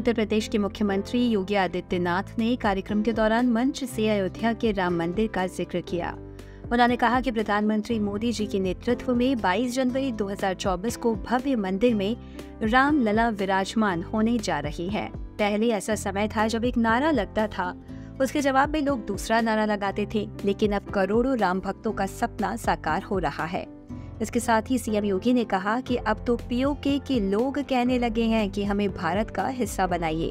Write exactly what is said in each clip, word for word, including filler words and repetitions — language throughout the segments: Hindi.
उत्तर प्रदेश के मुख्यमंत्री योगी आदित्यनाथ ने कार्यक्रम के दौरान मंच से अयोध्या के राम मंदिर का जिक्र किया। उन्होंने कहा कि प्रधानमंत्री मोदी जी के नेतृत्व में बाईस जनवरी दो हज़ार चौबीस को भव्य मंदिर में रामलला विराजमान होने जा रही है। पहले ऐसा समय था जब एक नारा लगता था, उसके जवाब में लोग दूसरा नारा लगाते थे, लेकिन अब करोड़ों राम भक्तों का सपना साकार हो रहा है। इसके साथ ही सीएम योगी ने कहा कि अब तो पीओके के लोग कहने लगे हैं कि हमें भारत का हिस्सा बनाइए।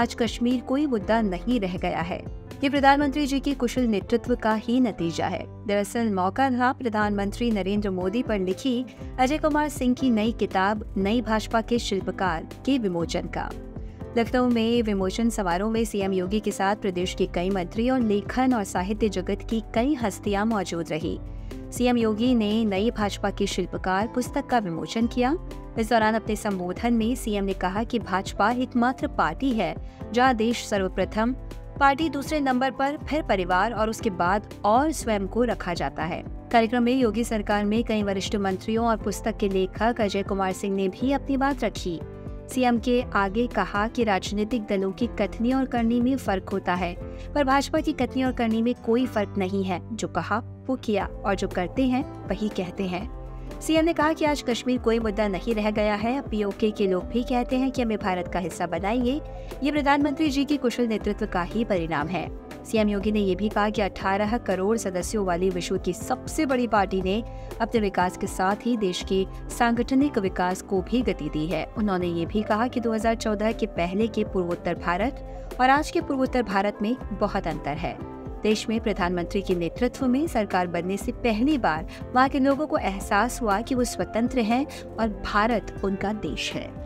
आज कश्मीर कोई मुद्दा नहीं रह गया है। ये प्रधानमंत्री जी के कुशल नेतृत्व का ही नतीजा है। दरअसल मौका था प्रधानमंत्री नरेंद्र मोदी पर लिखी अजय कुमार सिंह की नई किताब नई भाजपा के शिल्पकार के विमोचन का। लखनऊ में विमोचन समारोह में सीएम योगी के साथ प्रदेश के कई मंत्री और लेखन और साहित्य जगत की कई हस्तियां मौजूद रही। सीएम योगी ने नई भाजपा के शिल्पकार पुस्तक का विमोचन किया। इस दौरान अपने संबोधन में सीएम ने कहा कि भाजपा एकमात्र पार्टी है जहां देश सर्वप्रथम, पार्टी दूसरे नंबर पर, फिर परिवार और उसके बाद और स्वयं को रखा जाता है। कार्यक्रम में योगी सरकार में कई वरिष्ठ मंत्रियों और पुस्तक के लेखक अजय कुमार सिंह ने भी अपनी बात रखी। सीएम के आगे कहा कि राजनीतिक दलों की कथनी और करनी में फर्क होता है, पर भाजपा की कथनी और करनी में कोई फर्क नहीं है। जो कहा वो किया और जो करते हैं वही कहते हैं। सीएम ने कहा कि आज कश्मीर कोई मुद्दा नहीं रह गया है। पीओके के लोग भी कहते हैं कि हमें भारत का हिस्सा बनाइए। ये प्रधानमंत्री जी के कुशल नेतृत्व का ही परिणाम है। सीएम योगी ने यह भी कहा कि अठारह करोड़ सदस्यों वाली विश्व की सबसे बड़ी पार्टी ने अपने विकास के साथ ही देश के सांगठनिक विकास को भी गति दी है। उन्होंने ये भी कहा कि दो हज़ार चौदह के पहले के पूर्वोत्तर भारत और आज के पूर्वोत्तर भारत में बहुत अंतर है। देश में प्रधानमंत्री के नेतृत्व में सरकार बनने से पहली बार वहाँ के लोगों को एहसास हुआ कि वो स्वतंत्र हैं और भारत उनका देश है।